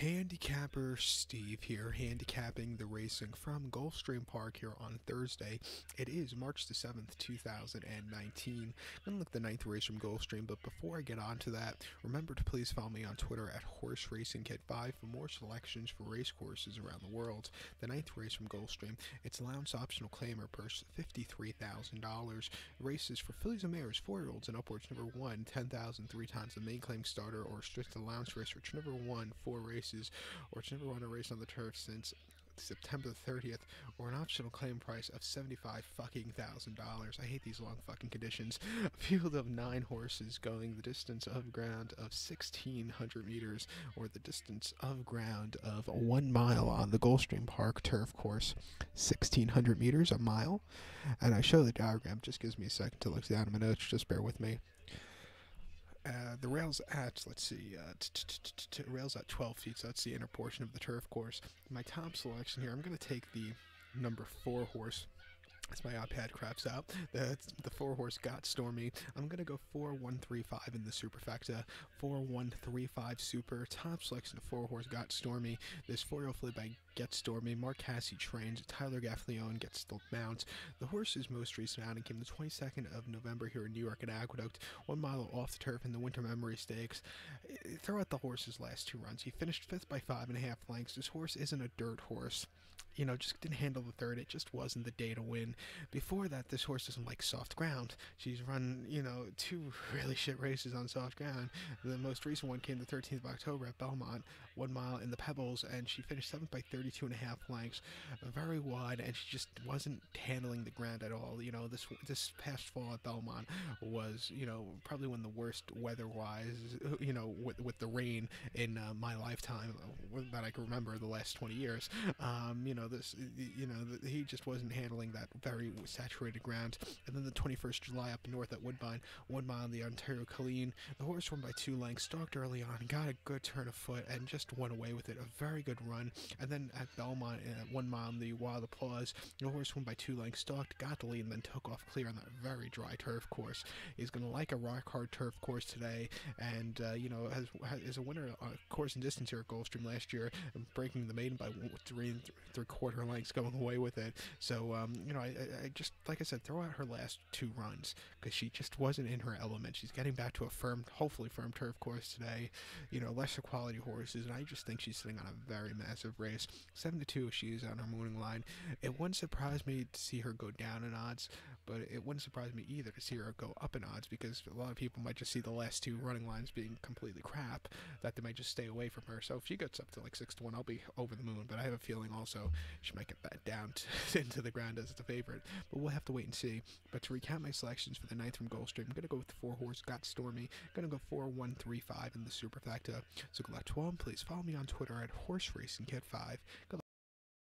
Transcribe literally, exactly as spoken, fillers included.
handicapper Steve here, handicapping the racing from Gulfstream Park here on Thursday. It is March the seventh, two thousand nineteen. I'm going to look the ninth race from Gulfstream, but before I get on to that, remember to please follow me on Twitter at Horse Racing Kid five for more selections for race courses around the world. The ninth race from Gulfstream, it's allowance optional claimer purse fifty-three thousand dollars. Races for fillies and mares, four-year-olds and upwards, number one, ten thousand, three times the main claim starter or strict allowance race, which number one, four races. Or it's never won a race on the turf since September thirtieth, or an optional claim price of seventy-five fucking thousand dollars. I hate these long fucking conditions. A field of nine horses going the distance of ground of sixteen hundred meters, or the distance of ground of one mile on the Gulfstream Park turf course. sixteen hundred meters, a mile. And I show the diagram. Just gives me a second to look down in my notes. Just bear with me. Uh, the rail's at, let's see, uh, t -t -t -t -t rail's at twelve feet, so that's the inner portion of the turf course. My top selection here, I'm going to take the number four horse. As my iPad craps out, the, the four horse Got Stormy. I'm gonna go four one three five in the superfecta. four one three five super. Top selection of four horse Got Stormy. This four year old flip by Get Stormy. Mark Cassie trains. Tyler Gaffleon gets the mount. The horse's most recent outing came the twenty-second of November here in New York at Aqueduct. One mile off the turf in the Winter Memory Stakes. Throw out the horse's last two runs. He finished fifth by five and a half lengths. This horse isn't a dirt horse. You know, just didn't handle the third. It just wasn't the day to win. Before that, this horse doesn't like soft ground. She's run, you know, two really shit races on soft ground. The most recent one came the thirteenth of October at Belmont, one mile in the Pebbles, and she finished seventh by thirty-two and a half lengths, very wide, and she just wasn't handling the ground at all. You know, this this past fall at Belmont was, you know, probably one of the worst weather-wise, you know, with, with the rain in uh, my lifetime that I can remember the last twenty years. Um, you know, this, you know, he just wasn't handling that very saturated ground. And then the twenty-first of July up north at Woodbine, one mile in the Ontario Killeen. The horse won by two lengths, stalked early on, got a good turn of foot, and just went away with it. A very good run. And then at Belmont, uh, one mile in the Wild Applause, the horse won by two lengths, stalked, got the lead, and then took off clear on that very dry turf course. He's going to like a rock hard turf course today, and, uh, you know, has, has, is a winner on uh, course and distance here at Gulfstream last year, and breaking the maiden by three and th three quarter lengths, going away with it. So, um, you know, I, I just, like I said, throw out her last two runs because she just wasn't in her element. She's getting back to a firm, hopefully firm turf course today, you know, lesser quality horses, and I just think she's sitting on a very massive race. seven to two she is on her morning line. It wouldn't surprise me to see her go down in odds, but it wouldn't surprise me either to see her go up in odds because a lot of people might just see the last two running lines being completely crap, that they might just stay away from her. So if she gets up to like six to one, I'll be over the moon, but I have a feeling also she might get that down to, into the ground as the favorite, but we'll have to wait and see. But to recap my selections for the ninth from Gulfstream, I'm going to go with the four horse Got Stormy. I'm going to go four one three five in the superfecta. So good luck to all, and please follow me on Twitter at Horse Racing Kid five. Good luck.